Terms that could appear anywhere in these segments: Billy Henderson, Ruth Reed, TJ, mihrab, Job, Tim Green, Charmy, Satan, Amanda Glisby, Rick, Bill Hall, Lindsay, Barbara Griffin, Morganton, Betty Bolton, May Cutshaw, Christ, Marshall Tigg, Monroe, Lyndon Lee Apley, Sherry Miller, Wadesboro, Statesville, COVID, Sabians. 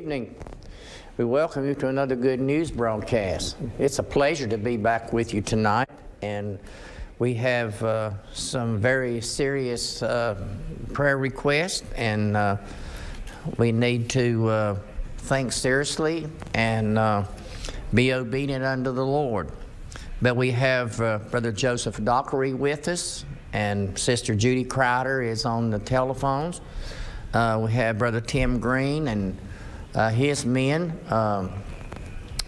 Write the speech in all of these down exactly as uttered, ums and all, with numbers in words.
evening. We welcome you to another Good News broadcast. It's a pleasure to be back with you tonight, and we have uh, some very serious uh, prayer requests, and uh, we need to uh, think seriously and uh, be obedient unto the Lord. But we have uh, Brother Joseph Dockery with us, and Sister Judy Crowder is on the telephones. Uh, we have Brother Tim Green and uh, his men, um,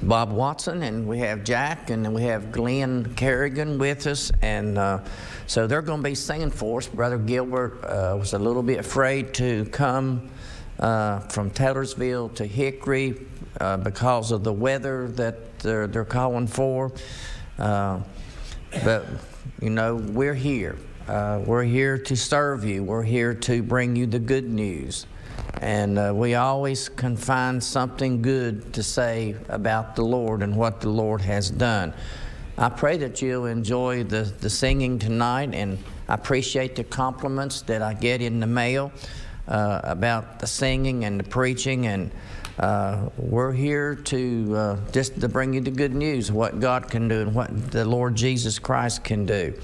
Bob Watson, and we have Jack, and then we have Glenn Kerrigan with us, and uh, so they're going to be singing for us. Brother Gilbert uh, was a little bit afraid to come uh, from Taylorsville to Hickory uh, because of the weather that they're, they're calling for, uh, but you know, we're here. Uh, we're here to serve you. We're here to bring you the good news. And uh, we always can find something good to say about the Lord and what the Lord has done. I pray that you'll enjoy the, the singing tonight, and I appreciate the compliments that I get in the mail uh, about the singing and the preaching. And uh, we're here to uh, just to bring you the good news, what God can do and what the Lord Jesus Christ can do.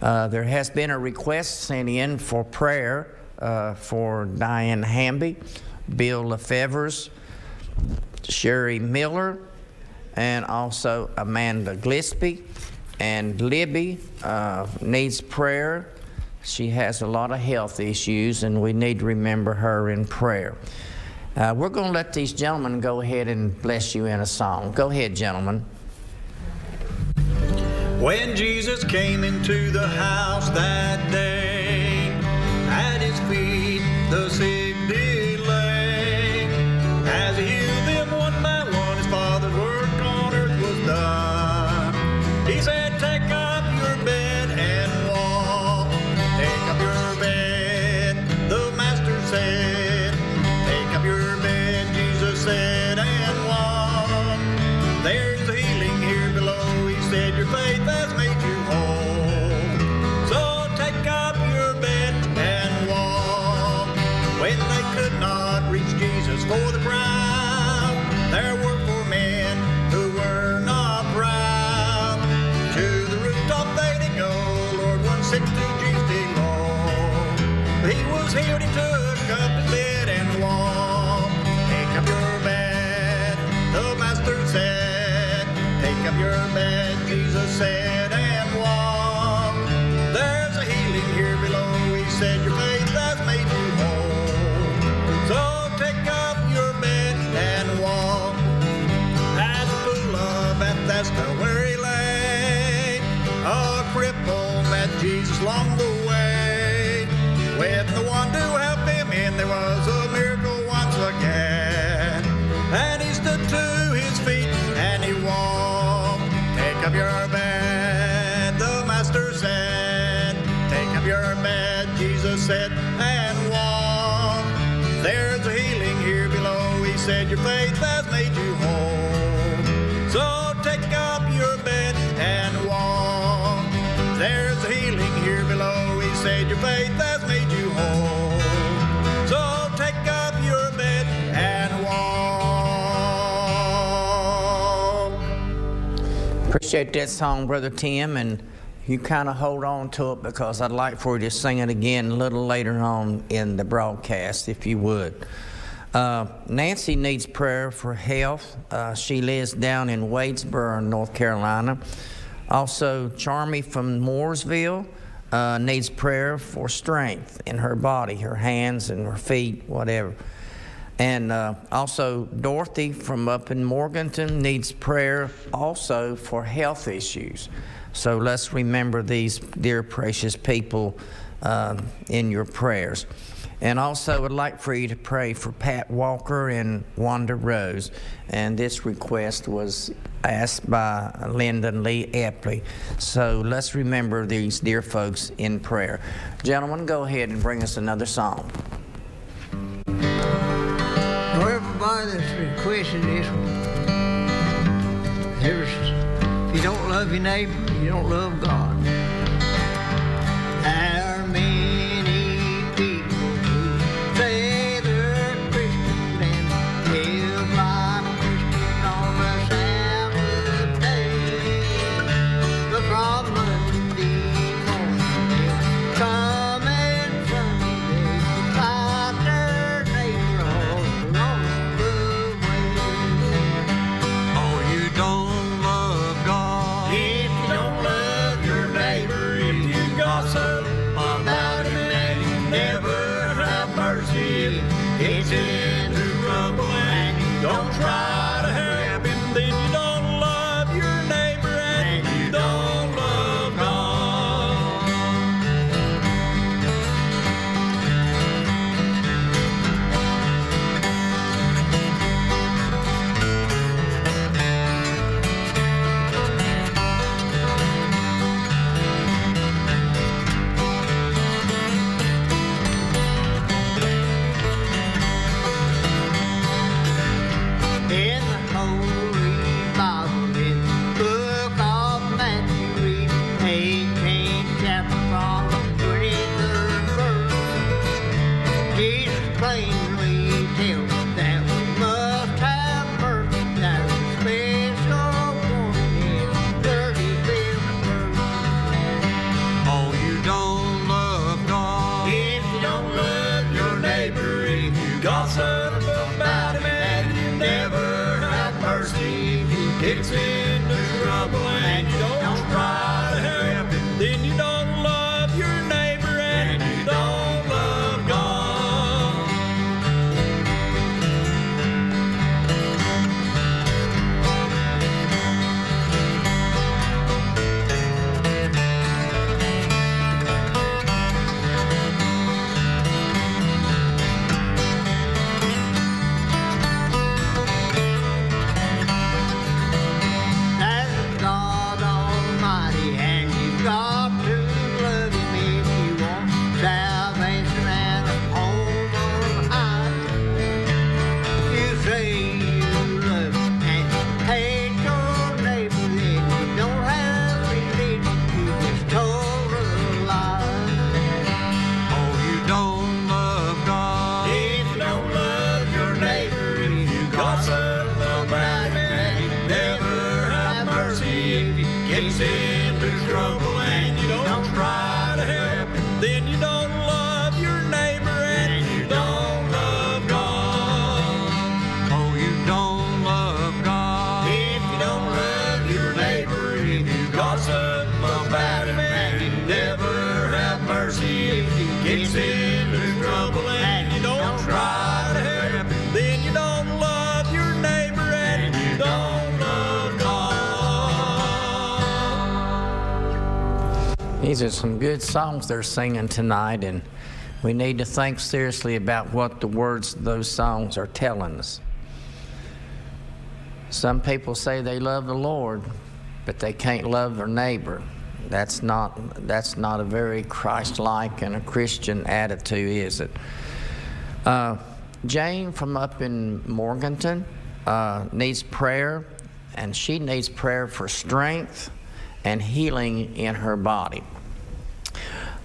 Uh, there has been a request sent in for prayer uh, for Diane Hamby, Bill Lefevers, Sherry Miller, and also Amanda Glisby. And Libby uh, needs prayer. She has a lot of health issues, and we need to remember her in prayer. Uh, we're going to let these gentlemen go ahead and bless you in a song. Go ahead, gentlemen. When Jesus came into the house that day, at his feet the sick did lay. As he healed them one by one, his Father's work on earth was done. He said, take up your bed and walk. Take up your bed, the Master said. Take up your bed, Jesus said, and walk. There's the healing here below, he said, your faith has made you whole. So take up your bed and walk. When they could not reach Jesus for the crowd, there were four men who were not proud. To the rooftop they did go, Lord, one sick to Jesus did long. He was healed, he took up his bed and walked. Take up your bed, the Master said. Take up your bed, Jesus said, and walk. There's a healing here below, he said, your faith has made you whole. So take up your bed and walk. As a fool of Bethesda where he lay, a cripple met Jesus along the way. With the one to help him in, there was a miracle once again. And he stood to his feet and he walked. Take up your bed, the Master said. Take up your bed, Jesus said, and walk. There's a healing here below, he said, your faith has made you whole. So take up your bed and walk. There's a healing here below, he said, your faith has made you whole. So take up your bed and walk. Appreciate that song, Brother Tim, and you kind of hold on to it because I'd like for you to sing it again a little later on in the broadcast, if you would. Uh, Nancy needs prayer for health. Uh, she lives down in Wadesboro, North Carolina. Also, Charmy from Mooresville uh, needs prayer for strength in her body, her hands and her feet, whatever. And uh, also Dorothy from up in Morganton needs prayer also for health issues. So let's remember these dear precious people uh, in your prayers. And also would like for you to pray for Pat Walker and Wanda Rose. And this request was asked by Lyndon Lee Apley. So let's remember these dear folks in prayer. Gentlemen, go ahead and bring us another song. That's requesting this one. If you don't love your neighbor, you don't love God. There are many people who say they're Christian and gets into trouble and you don't try to help it, then you don't love your neighbor and you don't love God. These are some good songs they're singing tonight, and we need to think seriously about what the words of those songs are telling us. Some people say they love the Lord, but they can't love their neighbor. That's not, that's not a very Christ-like and a Christian attitude, is it? Uh, Jane from up in Morganton uh, needs prayer, and she needs prayer for strength and healing in her body.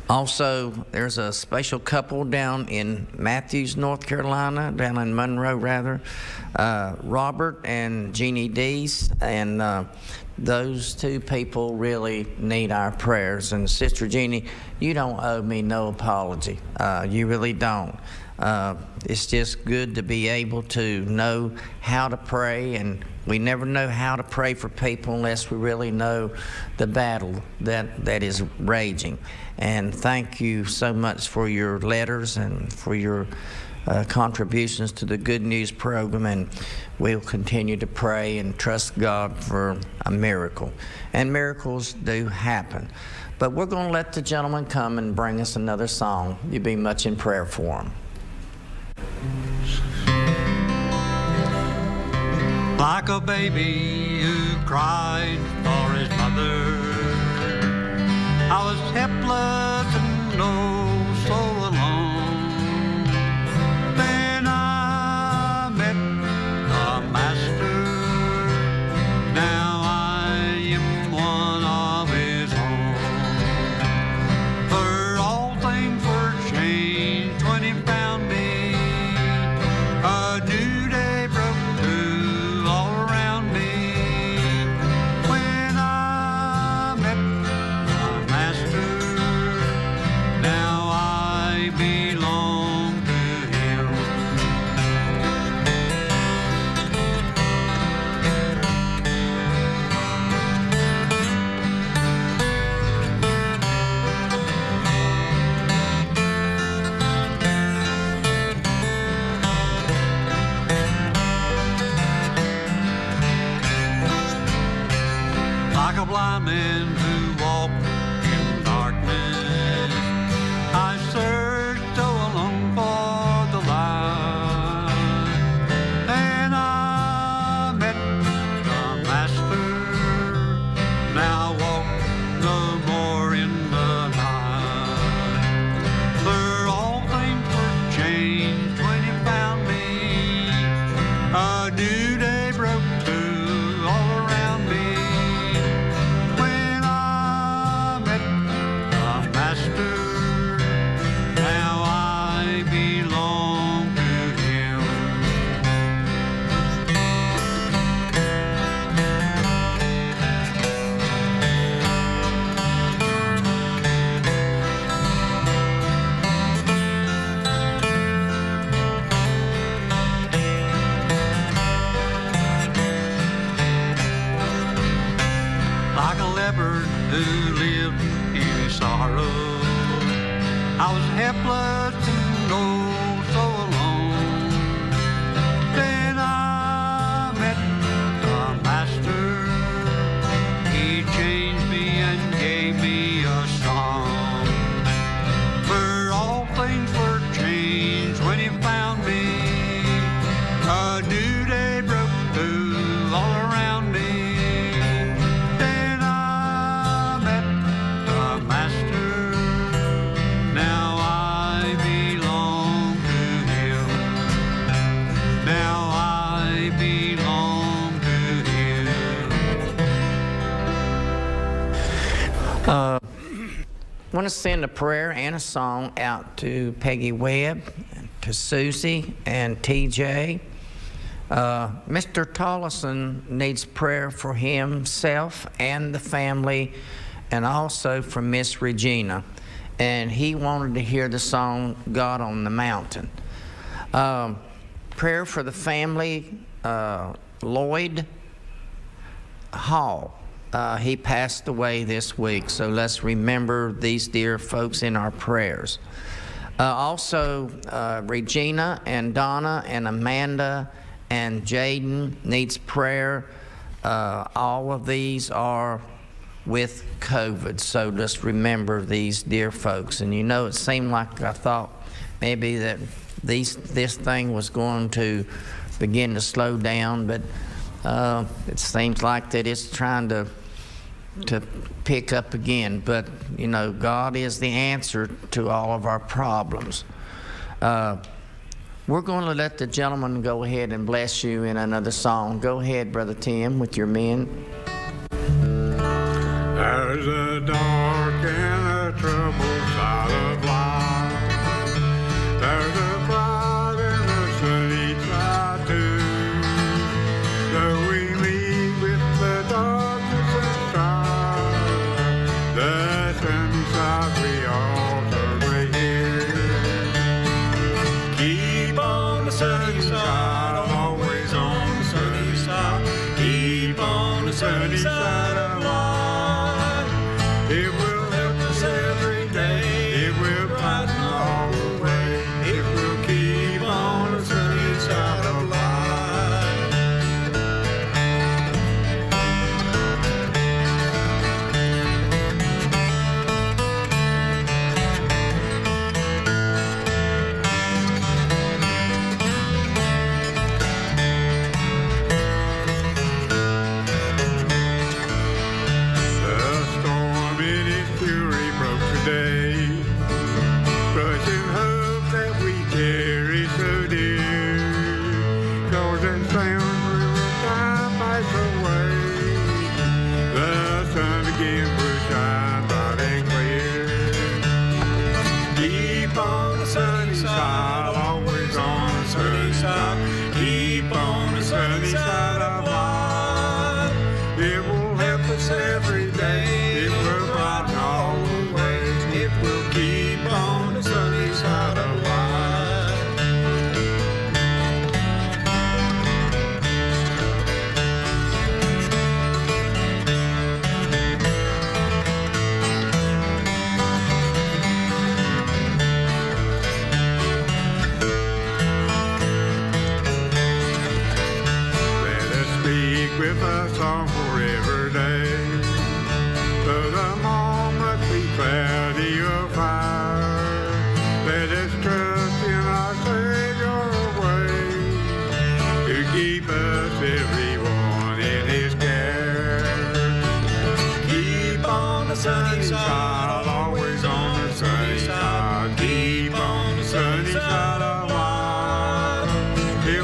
Also, there's a special couple down in Matthews, North Carolina, down in Monroe, rather, uh, Robert and Jeannie Dees, and uh, those two people really need our prayers. And Sister Jeannie, you don't owe me no apology. Uh, you really don't. Uh, it's just good to be able to know how to pray, and we never know how to pray for people unless we really know the battle that, that is raging. And thank you so much for your letters and for your uh, contributions to the Good News program, and we'll continue to pray and trust God for a miracle. And miracles do happen. But we're going to let the gentleman come and bring us another song. You'd be much in prayer for him. Like a baby who cried for his mother, I was helpless and oh so alone. Then I met the master, now I am one of his own. For all things were changed when he found me, a new blind man who walked in darkness, I searched so long for the light, and I met the master, now walk no more in the night, for all things were changed when he found me, a new day broke through all around me. I sorrow. I was helpless and oh so alone. Then I met the master. He changed me and gave me a song. For all things were changed when he found me. A new day broke through all around me. Uh, I want to send a prayer and a song out to Peggy Webb, to Susie, and T J. Uh, Mister Tollison needs prayer for himself and the family, and also for Miss Regina. And he wanted to hear the song, God on the Mountain. Uh, prayer for the family, uh, Lloyd Hall. Uh, he passed away this week, so let's remember these dear folks in our prayers. Uh, also, uh, Regina and Donna and Amanda and Jaden needs prayer. Uh, all of these are with COVID, so just remember these dear folks. And you know, it seemed like I thought maybe that these, this thing was going to begin to slow down, but uh, it seems like that it's trying to to pick up again, but you know, God is the answer to all of our problems. Uh, we're going to let the gentleman go ahead and bless you in another song. Go ahead, Brother Tim, with your men. There's a dark and a troubled side of life. There's a bright and a sunny side too. Though we meet with the darkness and strife, the sunshine we all survey here. Keep on the sunny side, always on the sunny side. Keep on the sunny side of life. It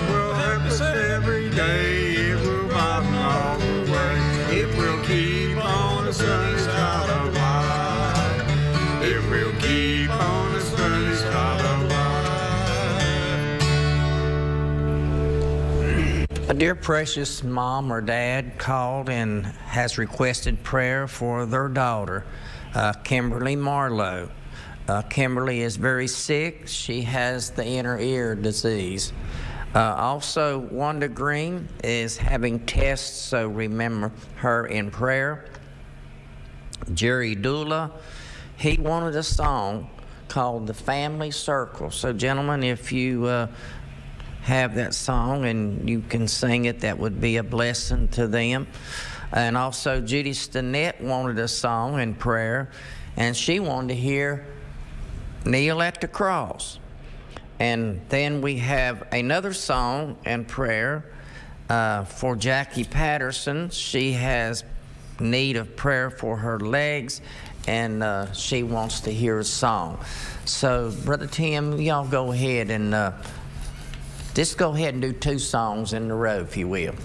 will help us every day. It will brighten all the way. It will keep on the sunny side of Dear precious mom or dad called and has requested prayer for their daughter, uh, Kimberly Marlowe. Uh, Kimberly is very sick. She has the inner ear disease. Uh, also, Wanda Green is having tests, so remember her in prayer. Jerry Dula he wanted a song called The Family Circle. So, gentlemen, if you uh, have that song and you can sing it, that would be a blessing to them. And also Judy Stinnett wanted a song and prayer, and she wanted to hear Kneel at the Cross. And then we have another song and prayer uh, for Jackie Patterson. She has need of prayer for her legs, and uh, she wants to hear a song. So, Brother Tim, y'all go ahead and uh, just go ahead and do two songs in a row, if you will.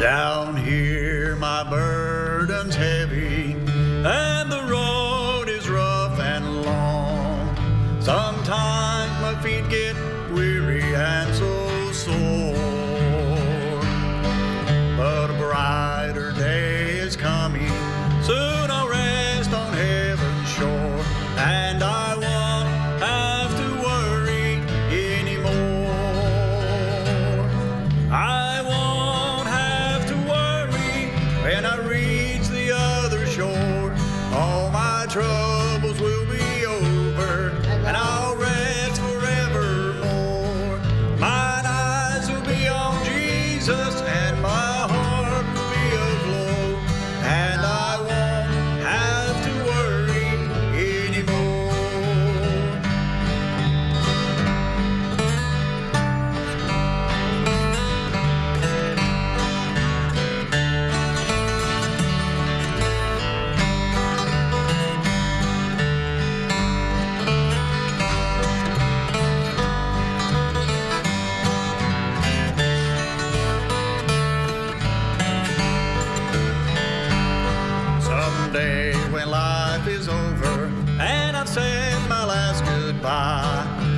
Down here my burden's heavy, and the road is rough and long. Sometimes my feet get weary and so sore. But a brighter day is coming, soon I'll rest on heaven's shore, and I won't have to worry anymore. I When I reach the other shore, all my troubles will be over, and I'll rest forevermore. Mine eyes will be on Jesus, and my heart will be aglow, and I won't have to worry anymore.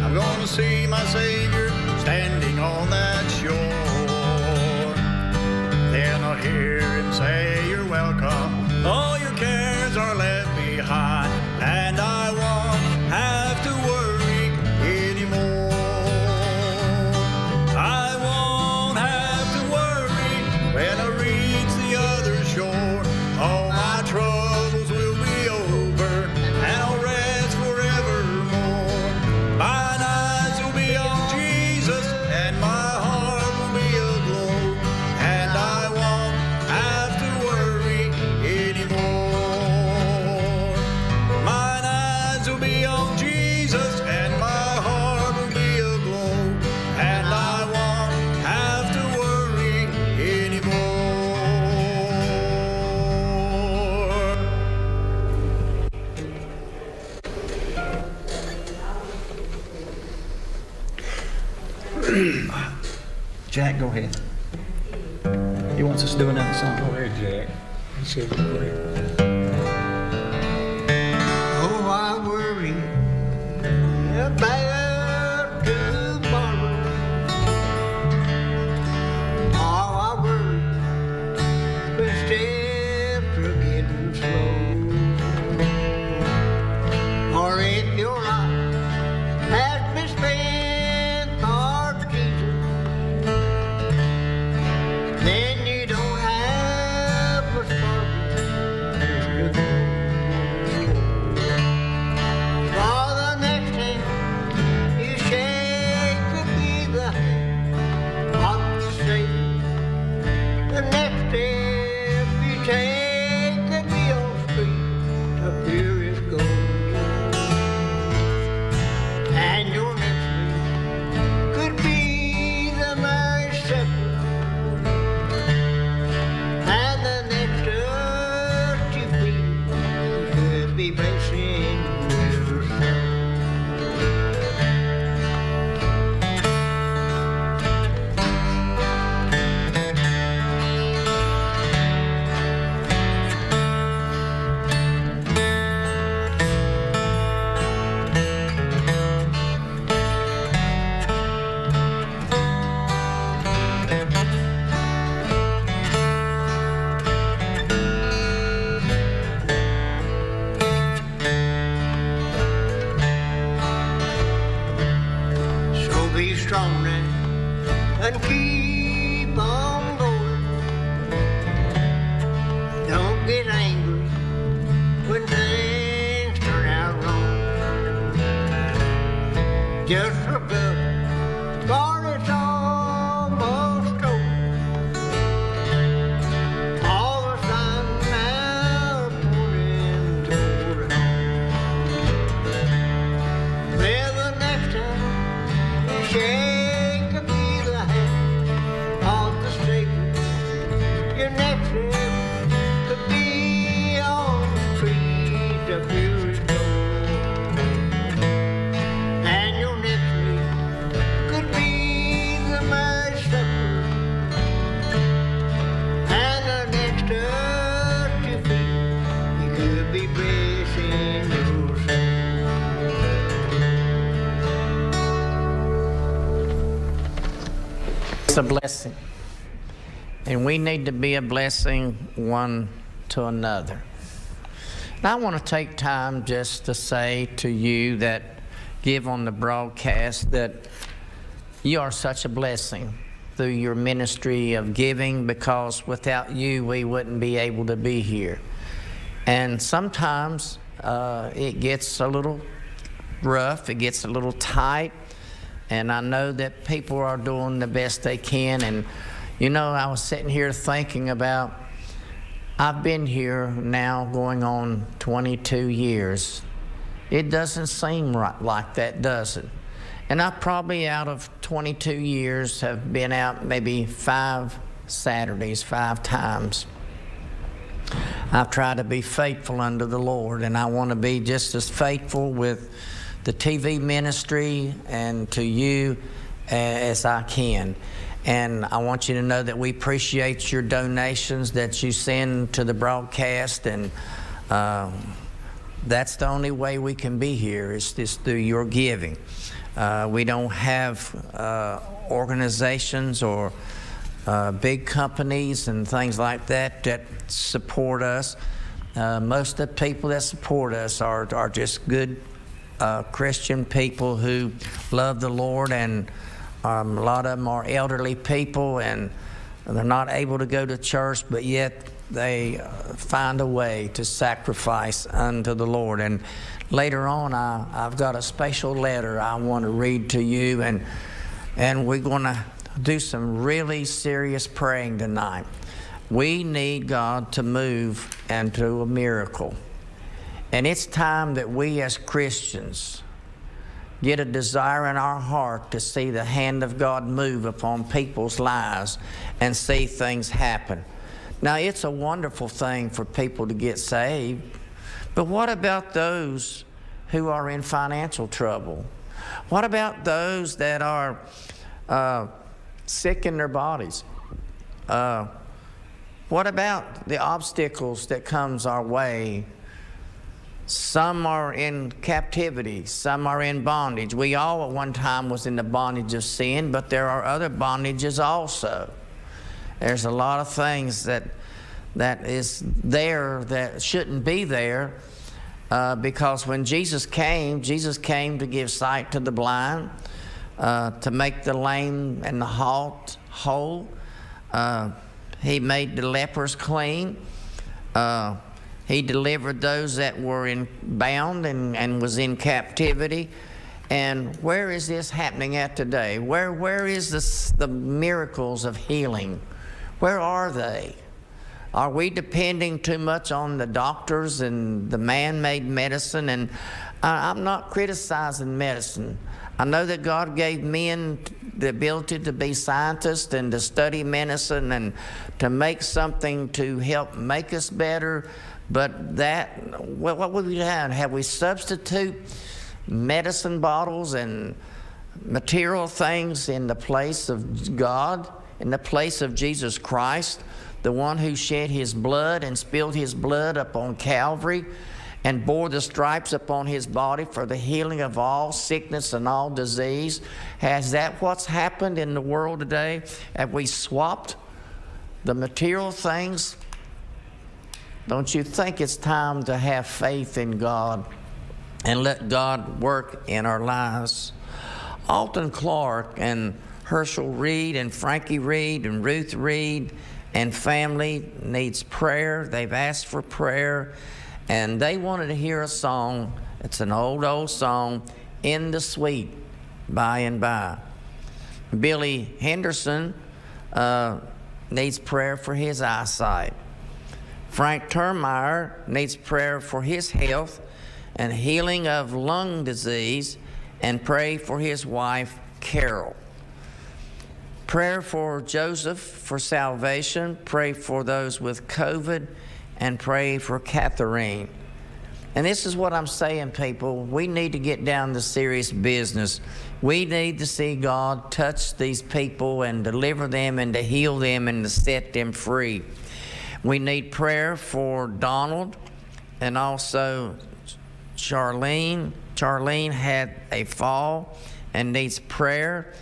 I'm gonna see my Savior standing on that shore. Then I'll hear him say, "You're welcome. All your cares are left behind, and I won't have to worry anymore. I won't have to worry when I reach the other shore. All my troubles." Jack, go ahead. He wants us to do another song. Go ahead, Jack. Let's see if we play. Oh, I worry about tomorrow. Oh, I worry but step from getting slow. Or if your life has been spent and keep on going. Don't get angry. just a bit, Lord, it's almost over. All the sun now pouring through. Then the next time you shake me the hand on the street, your next trip could be on the street of you. A blessing, and we need to be a blessing one to another. And I want to take time just to say to you that give on the broadcast that you are such a blessing through your ministry of giving, because without you we wouldn't be able to be here. And sometimes uh, it gets a little rough, it gets a little tight. And I know that people are doing the best they can. And, you know, I was sitting here thinking about, I've been here now going on twenty-two years. It doesn't seem right like that, does it? And I probably out of twenty-two years have been out maybe five Saturdays, five times. I've tried to be faithful unto the Lord, and I want to be just as faithful with the T V ministry and to you as I can. And I want you to know that we appreciate your donations that you send to the broadcast, and uh, that's the only way we can be here is just through your giving. Uh, we don't have uh, organizations or uh, big companies and things like that that support us. Uh, most of the people that support us are, are just good Uh, Christian people who love the Lord, and um, a lot of them are elderly people, and they're not able to go to church, but yet they uh, find a way to sacrifice unto the Lord. And later on, I, I've got a special letter I want to read to you, and and we're going to do some really serious praying tonight. We need God to move and do a miracle. And it's time that we as Christians get a desire in our heart to see the hand of God move upon people's lives and see things happen. Now, it's a wonderful thing for people to get saved, but what about those who are in financial trouble? What about those that are uh, sick in their bodies? Uh, what about the obstacles that comes our way? Some are in captivity, some are in bondage. We all at one time was in the bondage of sin, but there are other bondages also. There's a lot of things that that is there that shouldn't be there, uh, because when Jesus came, Jesus came to give sight to the blind, uh, to make the lame and the halt whole. Uh, he made the lepers clean. Uh, He delivered those that were in bound and, and was in captivity. And where is this happening at today? Where, where is this, the miracles of healing? Where are they? Are we depending too much on the doctors and the man-made medicine? And I, I'm not criticizing medicine. I know that God gave men the ability to be scientists and to study medicine and to make something to help make us better. But that, what, what would we have? Have we substitute medicine bottles and material things in the place of God, in the place of Jesus Christ, the one who shed his blood and spilled his blood upon Calvary and bore the stripes upon his body for the healing of all sickness and all disease? Has that what's happened in the world today? Have we swapped the material things? Don't you think it's time to have faith in God and let God work in our lives? Alton Clark and Herschel Reed and Frankie Reed and Ruth Reed and family needs prayer. They've asked for prayer, and they wanted to hear a song. It's an old, old song, In the Sweet by and by. Billy Henderson uh, needs prayer for his eyesight. Frank Termeyer needs prayer for his health and healing of lung disease, and pray for his wife, Carol. Prayer for Joseph for salvation, pray for those with COVID, and pray for Catherine. And this is what I'm saying, people. We need to get down to serious business. We need to see God touch these people and deliver them and to heal them and to set them free. We need prayer for Donald and also Charlene. Charlene had a fall and needs prayer.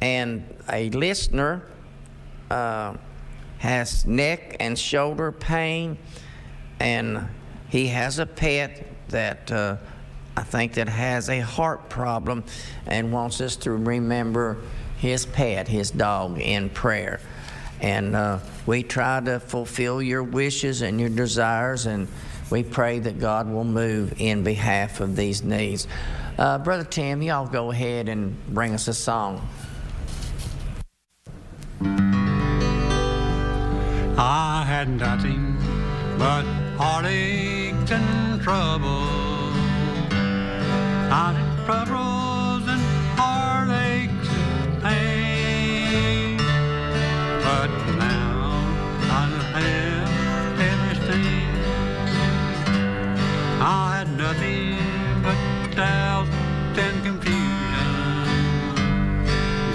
And a listener uh, has neck and shoulder pain, and he has a pet that uh, I think that has a heart problem and wants us to remember his pet, his dog, in prayer. And uh, we try to fulfill your wishes and your desires, and we pray that God will move in behalf of these needs. Uh, Brother Tim, y'all go ahead and bring us a song. I had nothing but heartaches and trouble. I had troubles and heartaches and pain. But now I have everything. I had nothing but doubt and confusion.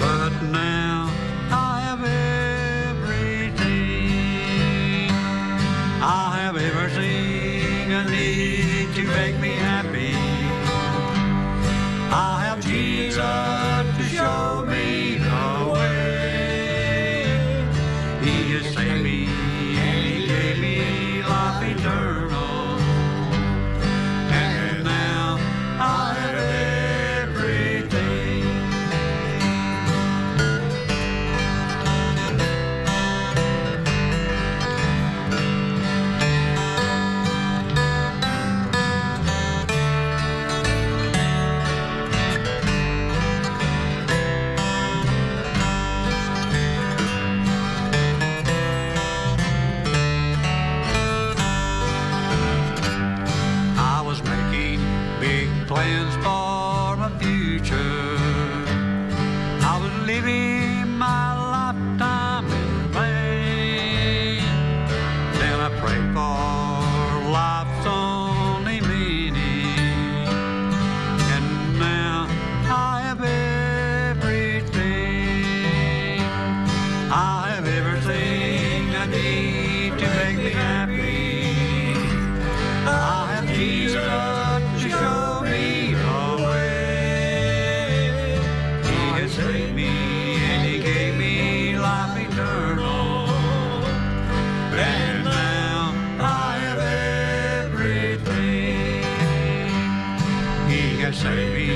But now I have everything. I have everything I need to make me happy. I have Jesus to show me the way. He has saved me and He gave me life eternal. And now I have everything. Plans for my future. I was living my lifetime in vain. Then I prayed for life's only meaning. And now I have everything. I have everything I need to make me happy. I have Jesus. Save me,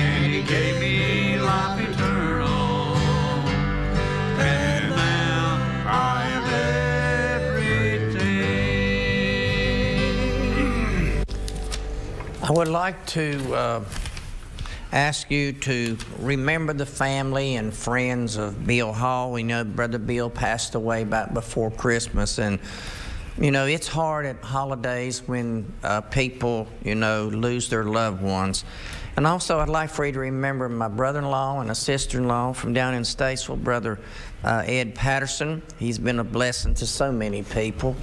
and He gave me life eternal. And now I have everything. I would like to uh, ask you to remember the family and friends of Bill Hall. We know Brother Bill passed away about before Christmas, and you know, it's hard at holidays when uh, people, you know, lose their loved ones. And also, I'd like for you to remember my brother-in-law and a sister-in-law from down in Statesville, Brother uh, Ed Patterson. He's been a blessing to so many people.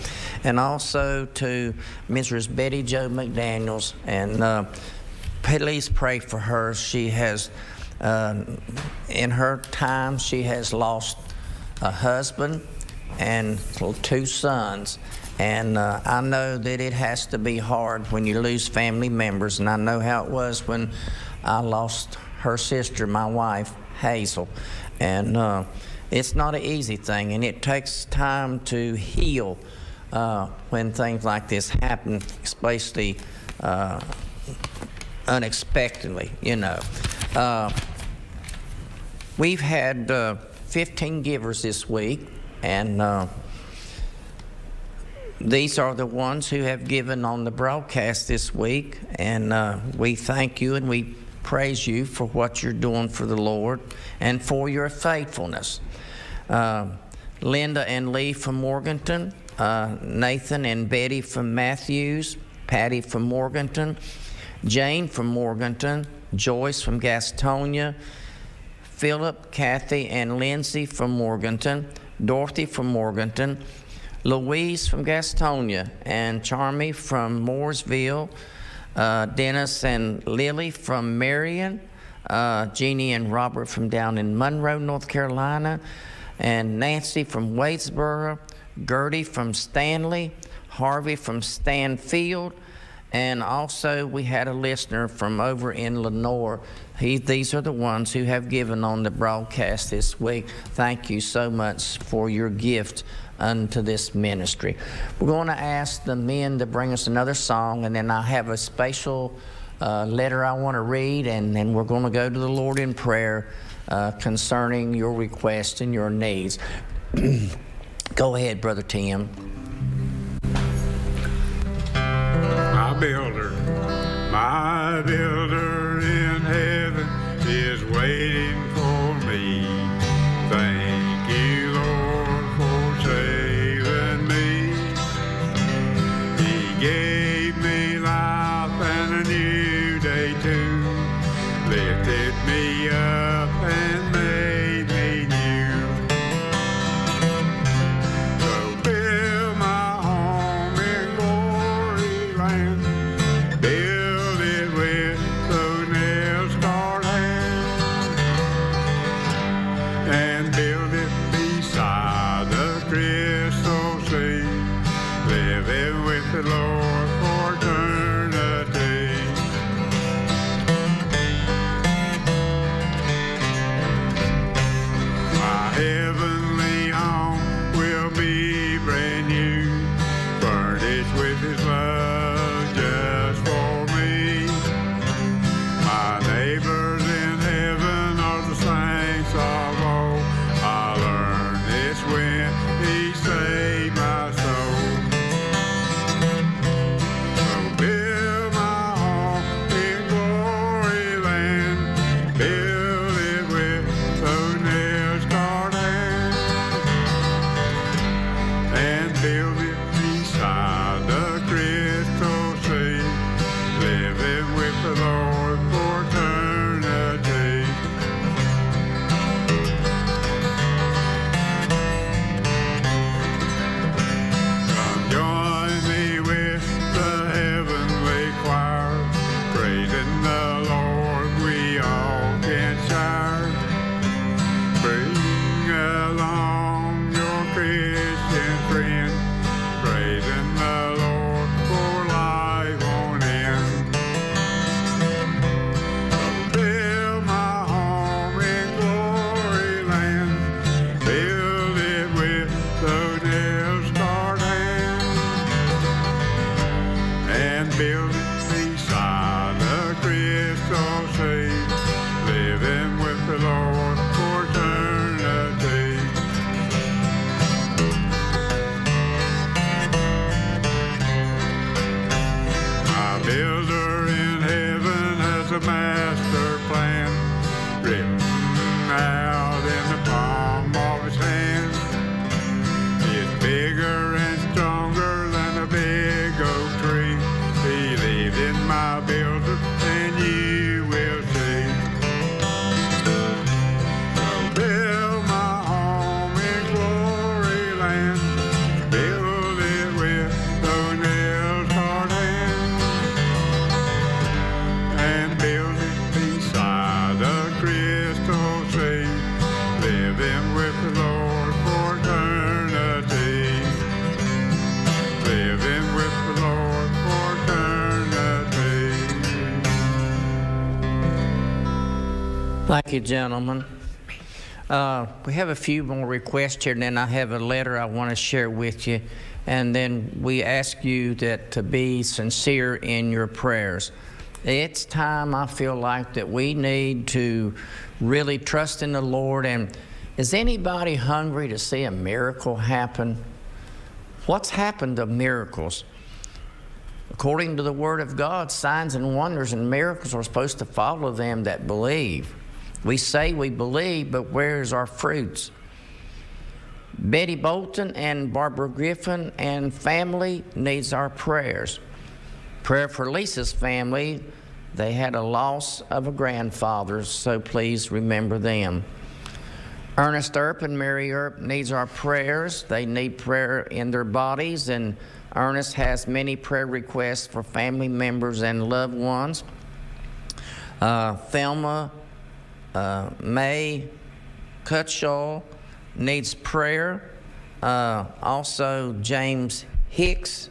And also to Missus Betty Jo McDaniels. And uh, please pray for her. She has, uh, in her time, she has lost a husband and two sons. And uh, I know that it has to be hard when you lose family members, and I know how it was when I lost her sister, my wife, Hazel. And uh, it's not an easy thing, and it takes time to heal uh, when things like this happen, especially uh, unexpectedly, you know. Uh, we've had uh, fifteen givers this week, and uh, these are the ones who have given on the broadcast this week, and uh, we thank you and we praise you for what you're doing for the Lord and for your faithfulness. Uh, Linda and Lee from Morganton, uh, Nathan and Betty from Matthews, Patty from Morganton, Jane from Morganton, Joyce from Gastonia, Philip, Kathy, and Lindsay from Morganton, Dorothy from Morganton, Louise from Gastonia, and Charmy from Mooresville, uh, Dennis and Lily from Marion, uh, Jeannie and Robert from down in Monroe, North Carolina, and Nancy from Wadesboro, Gertie from Stanley, Harvey from Stanfield, and also we had a listener from over in Lenore. He, these are the ones who have given on the broadcast this week. Thank you so much for your gift unto this ministry. We're going to ask the men to bring us another song, and then I have a special uh, letter I want to read, and then we're going to go to the Lord in prayer uh, concerning your requests and your needs. Go ahead, Brother Tim. My builder, my builder in heaven is waiting for me. Thank you, Lord, for saving me. He gave me life and a new day too, lifted me up and made me new. So build my home in glory land. Thank you, gentlemen. Uh, we have a few more requests here, and then I have a letter I want to share with you. And then we ask you that to be sincere in your prayers. It's time, I feel like, that we need to really trust in the Lord. And is anybody hungry to see a miracle happen? What's happened to miracles? According to the Word of God, signs and wonders and miracles are supposed to follow them that believe. We say we believe, but where's our fruits? Betty Bolton and Barbara Griffin and family needs our prayers. Prayer for Lisa's family. They had a loss of a grandfather, so please remember them. Ernest Earp and Mary Earp needs our prayers. They need prayer in their bodies, and Ernest has many prayer requests for family members and loved ones. Uh, Thelma uh, May Cutshaw needs prayer. Uh, also, James Hicks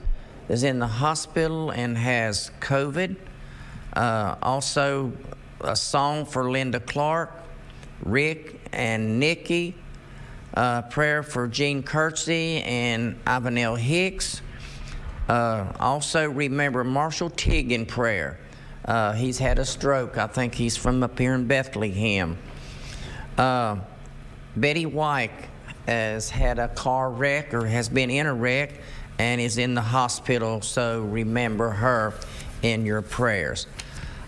is in the hospital and has COVID. Uh, also, a song for Linda Clark, Rick, and Nikki. Uh, prayer for Gene Curtsey and Ivanel Hicks. Uh, also, remember Marshall Tigg in prayer. Uh, he's had a stroke. I think he's from up here in Bethlehem. Uh, Betty White has had a car wreck or has been in a wreck and is in the hospital, so remember her in your prayers.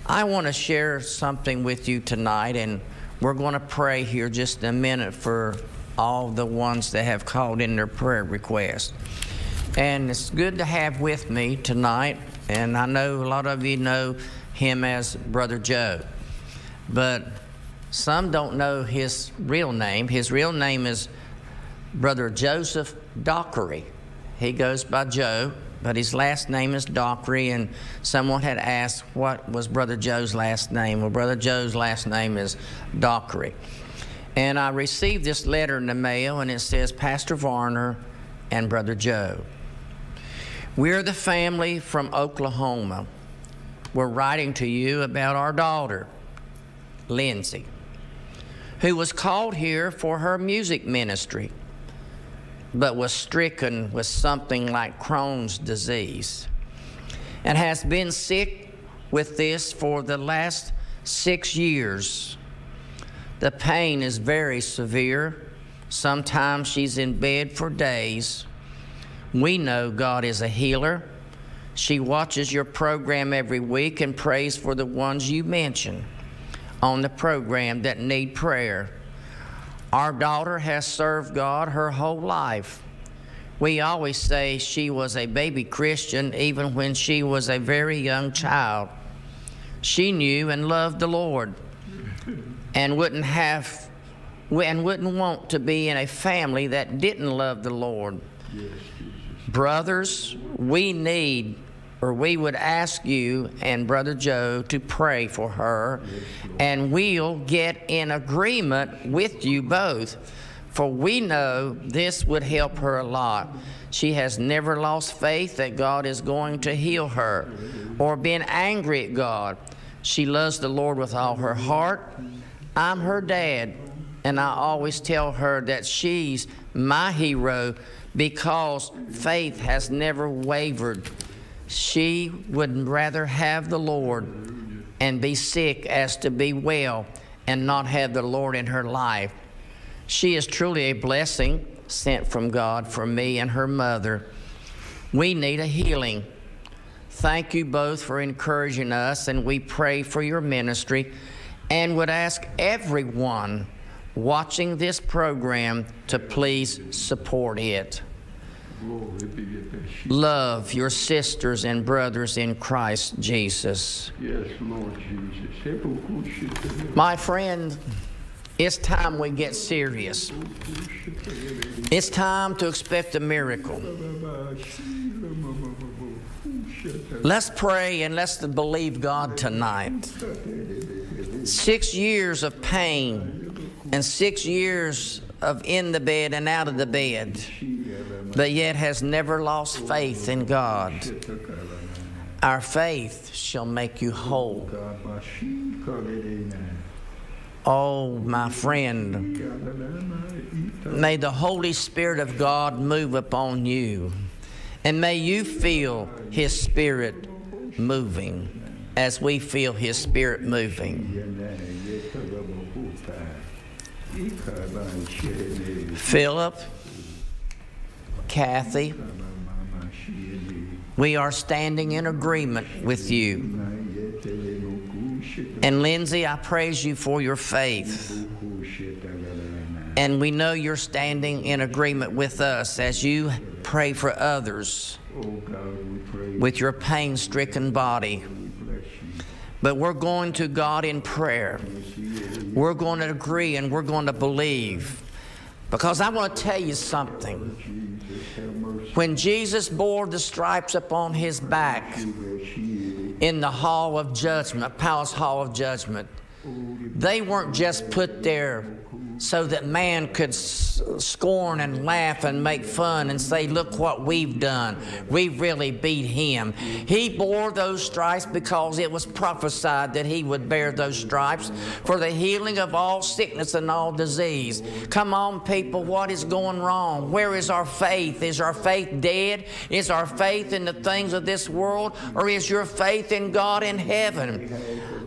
I want to share something with you tonight, and we're going to pray here just a minute for all the ones that have called in their prayer requests. And it's good to have with me tonight, and I know a lot of you know him as Brother Joe, but some don't know his real name. His real name is Brother Joseph Dockery. He goes by Joe, but his last name is Dockery, and someone had asked what was Brother Joe's last name. Well, Brother Joe's last name is Dockery. And I received this letter in the mail, and it says, Pastor Varner and Brother Joe. We're the family from Oklahoma. We're writing to you about our daughter, Lindsay, who was called here for her music ministry, but was stricken with something like Crohn's disease and has been sick with this for the last six years. The pain is very severe. Sometimes she's in bed for days. We know God is a healer. She watches your program every week and prays for the ones you mention on the program that need prayer. Our daughter has served God her whole life. We always say she was a baby Christian even when she was a very young child. She knew and loved the Lord and wouldn't have and wouldn't want to be in a family that didn't love the Lord. Yes, brothers, we need or we would ask you and Brother Joe to pray for her, and we'll get in agreement with you both, for we know this would help her a lot. She has never lost faith that God is going to heal her or been angry at God. She loves the Lord with all her heart. I'm her dad, and I always tell her that she's my hero because faith has never wavered. She would rather have the Lord and be sick as to be well and not have the Lord in her life. She is truly a blessing sent from God for me and her mother. We need a healing. Thank you both for encouraging us, and we pray for your ministry and would ask everyone watching this program to please support it. Love your sisters and brothers in Christ Jesus. Yes, Lord Jesus. My friend, it's time we get serious. It's time to expect a miracle. Let's pray and let's believe God tonight. Six years of pain and six years of in the bed and out of the bed, but yet has never lost faith in God. Our faith shall make you whole. Oh, my friend, may the Holy Spirit of God move upon you, and may you feel His Spirit moving as we feel His Spirit moving. Philip, Kathy, We are standing in agreement with you. And Lindsay, I praise you for your faith. And we know you're standing in agreement with us as you pray for others with your pain-stricken body. But we're going to God in prayer. We're going to agree and we're going to believe. Because I want to tell you something. When Jesus bore the stripes upon his back in the hall of judgment, palace hall of judgment, they weren't just put there so that man could scorn and laugh and make fun and say, look what we've done. We really beat him. He bore those stripes because it was prophesied that he would bear those stripes for the healing of all sickness and all disease. Come on, people, what is going wrong? Where is our faith? Is our faith dead? Is our faith in the things of this world? Or is your faith in God in heaven?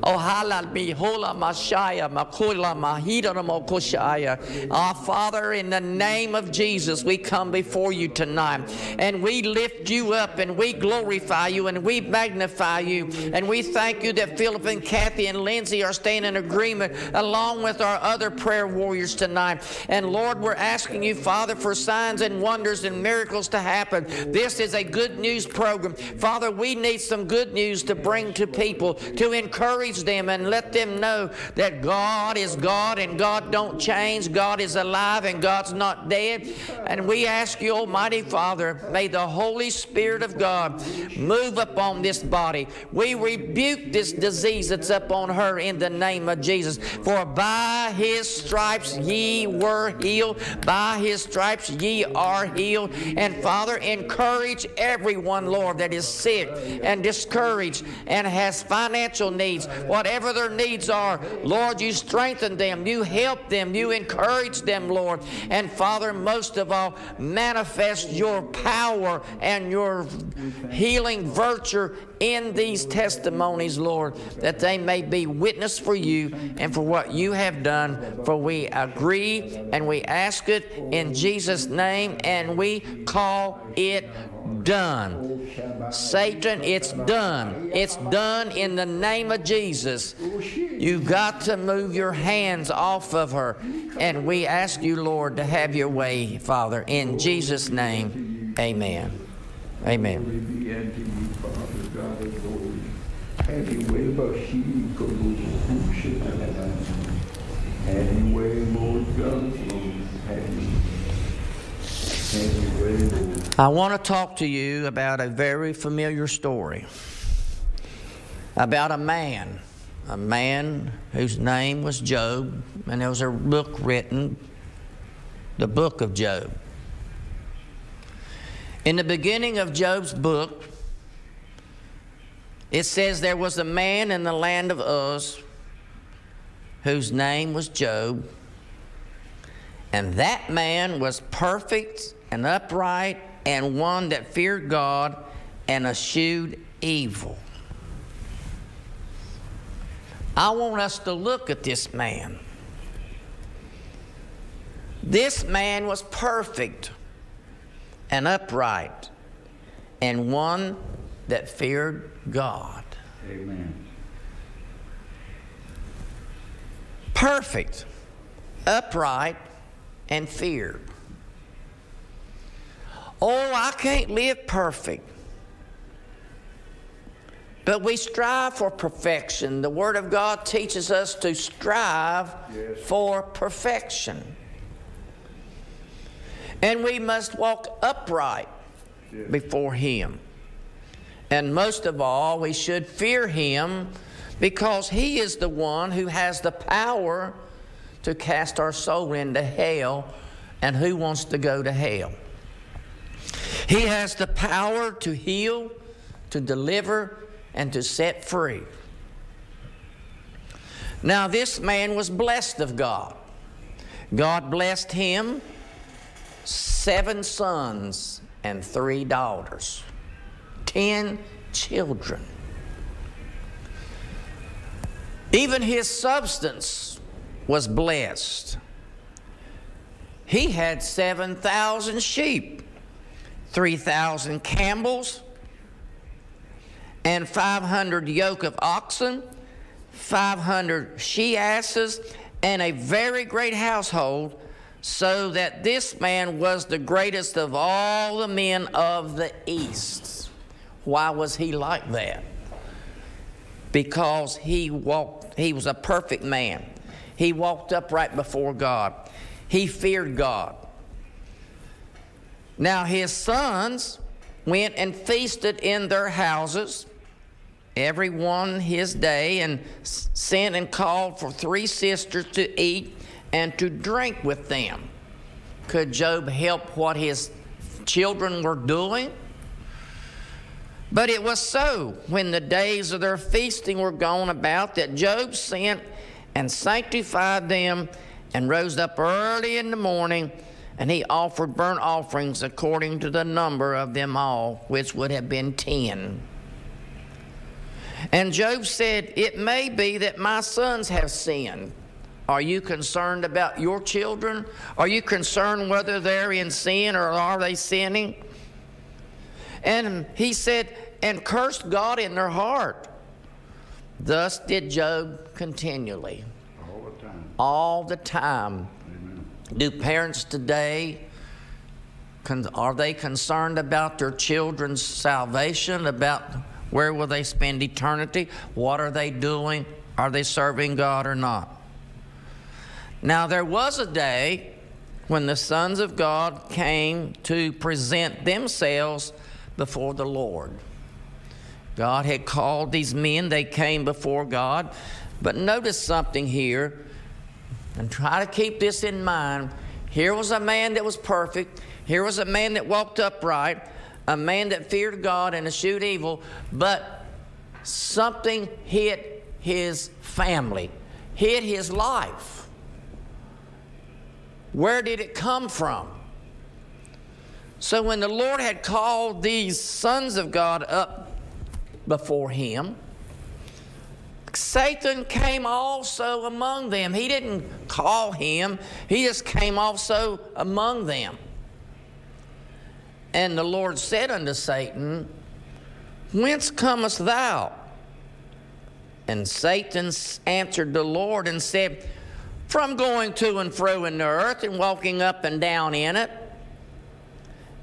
Oh, halal bihola mashaya makula mahidara mokusha. Our Father, in the name of Jesus, we come before you tonight, and we lift you up, and we glorify you, and we magnify you, and we thank you that Philip and Kathy and Lindsay are staying in agreement along with our other prayer warriors tonight. And Lord, we're asking you, Father, for signs and wonders and miracles to happen. This is a good news program. Father, we need some good news to bring to people, to encourage them and let them know that God is God and God don't change. God is alive and God's not dead. And we ask you, Almighty Father, may the Holy Spirit of God move upon this body. We rebuke this disease that's upon her in the name of Jesus. For by his stripes ye were healed. By his stripes ye are healed. And Father, encourage everyone, Lord, that is sick and discouraged and has financial needs. Whatever their needs are, Lord, you strengthen them. You help them. You encourage them, Lord. And Father, most of all, manifest your power and your healing virtue in these testimonies, Lord, that they may be witness for you and for what you have done. For we agree and we ask it in Jesus' name, and we call it done. Satan, it's done. It's done in the name of Jesus. You've got to move your hands off of her. And we ask you, Lord, to have your way, Father. In Jesus' name, amen. Amen. I want to talk to you about a very familiar story about a man, a man whose name was Job, and there was a book written, the book of Job. In the beginning of Job's book, it says there was a man in the land of Uz whose name was Job, and that man was perfect and upright and one that feared God and eschewed evil. I want us to look at this man. This man was perfect and upright and one that feared God. Amen. Perfect, upright, and feared. Oh, I can't live perfect. But we strive for perfection. The Word of God teaches us to strive yes. for perfection. And we must walk upright yes. before Him. And most of all, we should fear Him because He is the one who has the power to cast our soul into hell. And who wants to go to hell? He has the power to heal, to deliver, and to set free. Now, this man was blessed of God. God blessed him seven sons and three daughters, ten children. Even his substance was blessed. He had seven thousand sheep, three thousand camels, and five hundred yoke of oxen, five hundred she-asses, and a very great household, so that this man was the greatest of all the men of the East. Why was he like that? Because he walked, he was a perfect man. He walked upright before God. He feared God. Now his sons went and feasted in their houses, every one his day, and sent and called for three sisters to eat and to drink with them. Could Job help what his children were doing? But it was so, when the days of their feasting were gone about, that Job sent and sanctified them and rose up early in the morning, and he offered burnt offerings according to the number of them all, which would have been ten. And Job said, "It may be that my sons have sinned." Are you concerned about your children? Are you concerned whether they're in sin or are they sinning? And he said, and cursed God in their heart. Thus did Job continually. All the time. All the time. Amen. Do parents today, are they concerned about their children's salvation, about where will they spend eternity? What are they doing? Are they serving God or not? Now there was a day when the sons of God came to present themselves before the Lord. God had called these men. They came before God. But notice something here, and try to keep this in mind. Here was a man that was perfect. Here was a man that walked upright, a man that feared God and eschewed evil, but something hit his family, hit his life. Where did it come from? So when the Lord had called these sons of God up before him, Satan came also among them. He didn't call him. He just came also among them. And the Lord said unto Satan, "Whence comest thou?" And Satan answered the Lord and said, "From going to and fro in the earth and walking up and down in it."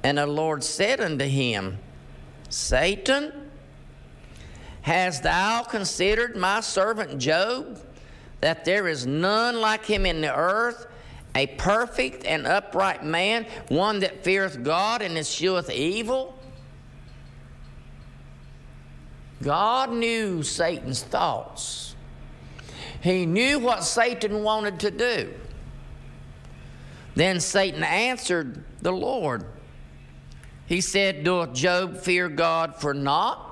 And the Lord said unto him, "Satan, hast thou considered my servant Job, that there is none like him in the earth, a perfect and upright man, one that feareth God and escheweth evil?" God knew Satan's thoughts. He knew what Satan wanted to do. Then Satan answered the Lord. He said, "Doth Job fear God for naught?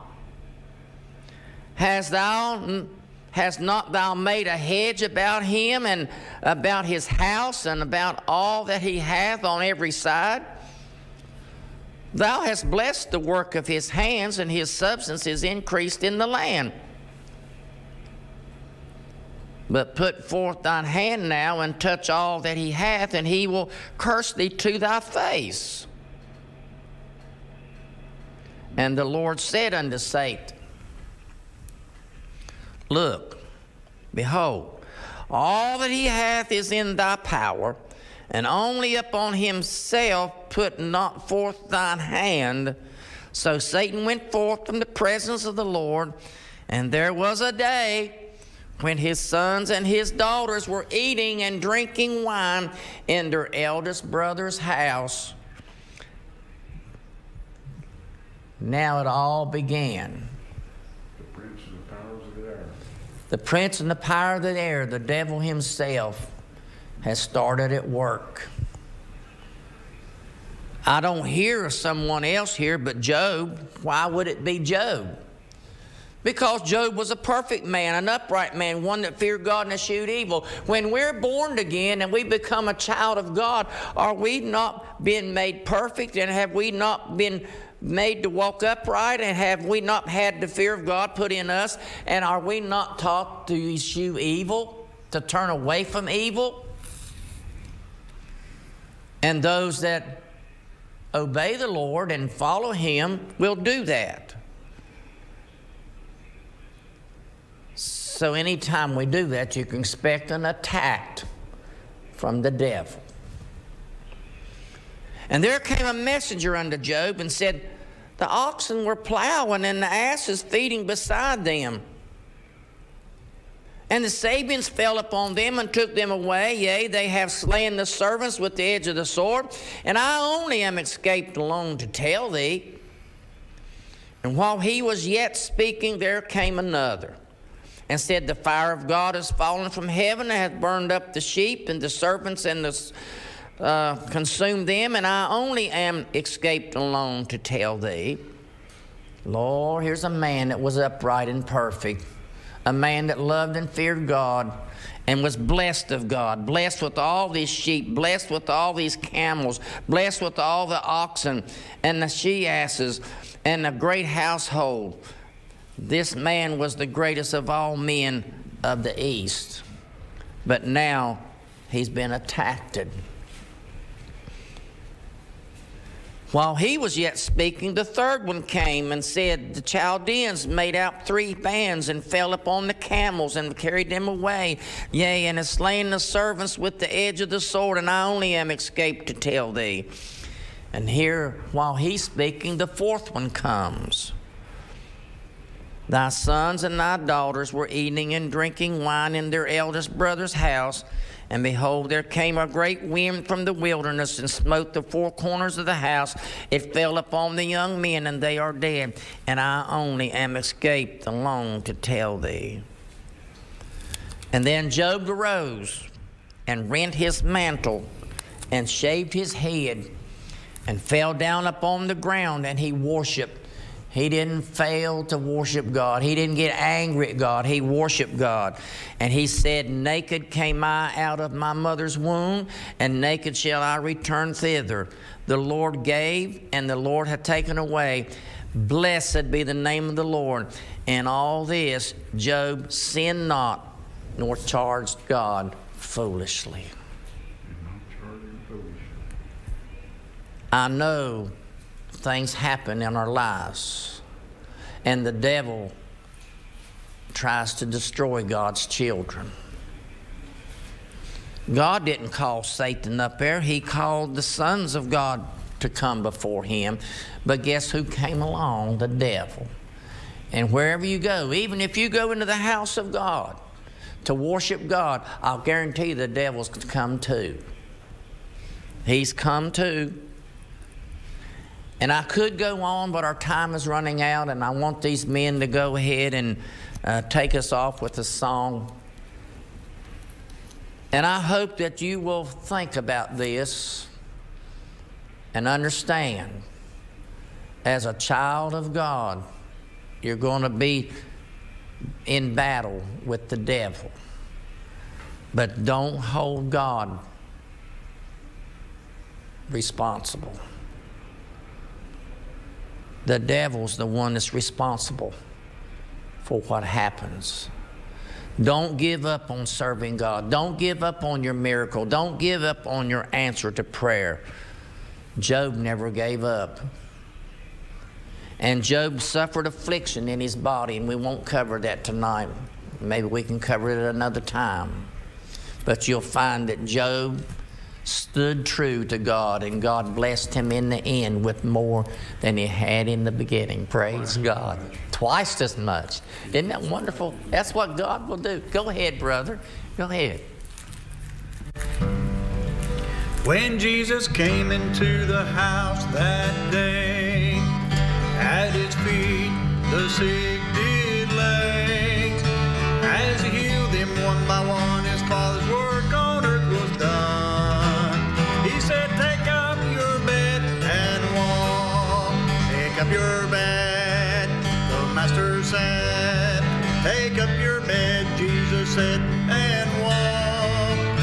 Hast thou, hast not thou made a hedge about him and about his house and about all that he hath on every side? Thou hast blessed the work of his hands, and his substance is increased in the land. But put forth thine hand now and touch all that he hath, and he will curse thee to thy face." And the Lord said unto Satan, "Look, behold, all that he hath is in thy power, and only upon himself put not forth thine hand." So Satan went forth from the presence of the Lord, and there was a day when his sons and his daughters were eating and drinking wine in their eldest brother's house. Now it all began. The prince and the power of the air, the devil himself, has started at work. I don't hear someone else here but Job. Why would it be Job? Because Job was a perfect man, an upright man, one that feared God and eschewed evil. When we're born again and we become a child of God, are we not been made perfect, and have we not been made to walk upright, and have we not had the fear of God put in us, and are we not taught to eschew evil, to turn away from evil? And those that obey the Lord and follow him will do that. So anytime we do that, you can expect an attack from the devil. And there came a messenger unto Job and said, the oxen were plowing and the asses feeding beside them. And the Sabians fell upon them and took them away. Yea, they have slain the servants with the edge of the sword. And I only am escaped alone to tell thee. And while he was yet speaking, there came another, and said, the fire of God has fallen from heaven and hath burned up the sheep and the serpents and the, uh, consumed them. And I only am escaped alone to tell thee. Lord, here's a man that was upright and perfect, a man that loved and feared God and was blessed of God, blessed with all these sheep, blessed with all these camels, blessed with all the oxen and the she-asses and the great household. This man was the greatest of all men of the East, but now he's been attacked. While he was yet speaking, the third one came and said, the Chaldeans made out three bands and fell upon the camels and carried them away. Yea, and has slain the servants with the edge of the sword, and I only am escaped to tell thee. And here, while he's speaking, the fourth one comes. Thy sons and thy daughters were eating and drinking wine in their eldest brother's house, and behold, there came a great wind from the wilderness and smote the four corners of the house. It fell upon the young men, and they are dead. And I only am escaped alone to tell thee. And then Job arose and rent his mantle and shaved his head and fell down upon the ground, and he worshipped. He didn't fail to worship God. He didn't get angry at God. He worshiped God. And he said, naked came I out of my mother's womb, and naked shall I return thither. The Lord gave, and the Lord hath taken away. Blessed be the name of the Lord. In all this, Job sinned not, nor charged God foolishly. I know things happen in our lives, and the devil tries to destroy God's children. God didn't call Satan up there. He called the sons of God to come before him. But guess who came along? The devil. And wherever you go, even if you go into the house of God to worship God, I'll guarantee you the devil's come too. He's come too. And I could go on, but our time is running out, and I want these men to go ahead and uh, take us off with a song. And I hope that you will think about this and understand, as a child of God, you're going to be in battle with the devil. But don't hold God responsible. The devil's the one that's responsible for what happens. Don't give up on serving God. Don't give up on your miracle. Don't give up on your answer to prayer. Job never gave up. And Job suffered affliction in his body, and we won't cover that tonight. Maybe we can cover it another time. But you'll find that Job stood true to God, and God blessed him in the end with more than he had in the beginning. Praise God. Twice as much. Isn't that wonderful? That's what God will do. Go ahead, brother. Go ahead. When Jesus came into the house that day, at his feet the sick did lay. As he healed them one by one, his Father's work on earth was done. Your bed, the master said, take up your bed, Jesus said, and walk.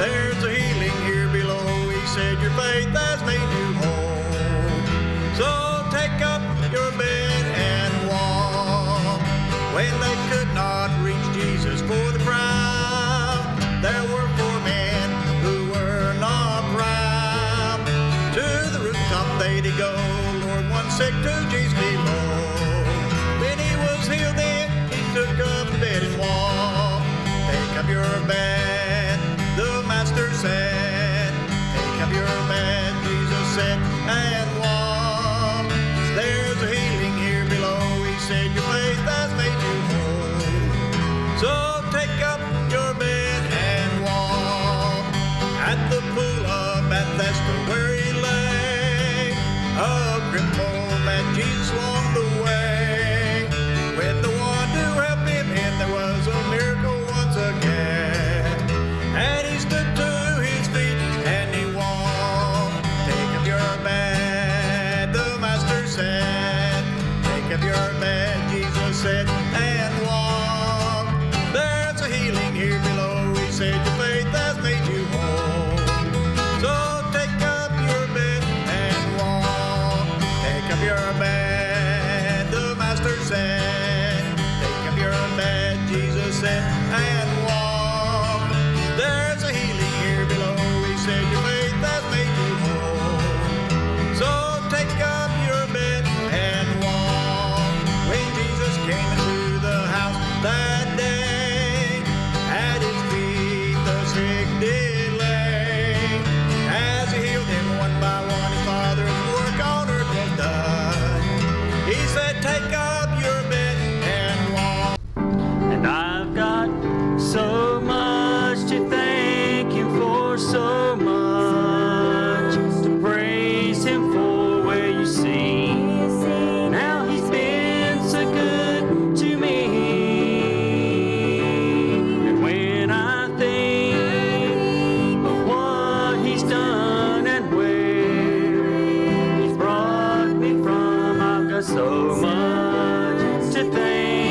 There's a healing here below, he said, your faith has made you whole. So take up your bed and walk. When they could not reach Jesus for the crowd, there were four men who were not proud. To the rooftop they did go, sick to Jesus below. When he was healed, then he took up bed and walked. bed, the master said. Take up your bed, Jesus said, and walk. There's a healing here below, he said, your faith has made you whole. So take up your bed and walk. At the pool of Bethesda where he lay, a cripple that Jesus walked the way. With the one to help him in, there was a miracle once again. And he stood to his feet and he walked. Take up your bed, the master said. Take up your bed, Jesus said, and walk. There's a healing here below, he said, your faith has made you whole. So take up your bed and walk. Take up your bed, the master said. Take up your bed, Jesus said, and walk. There's a healing here below, he said, your faith has made you whole. So take up your bed and walk. When Jesus came into the house that day, at his feet the sick did lay. As he healed him one by one, his father's work on earth was done. He said, take up your bed and walk. And I've got so much to thank him for, so much to praise him for, where you see. Now he's been so good to me. And when I think of what he's done and where he's brought me from, I've got so much to thank.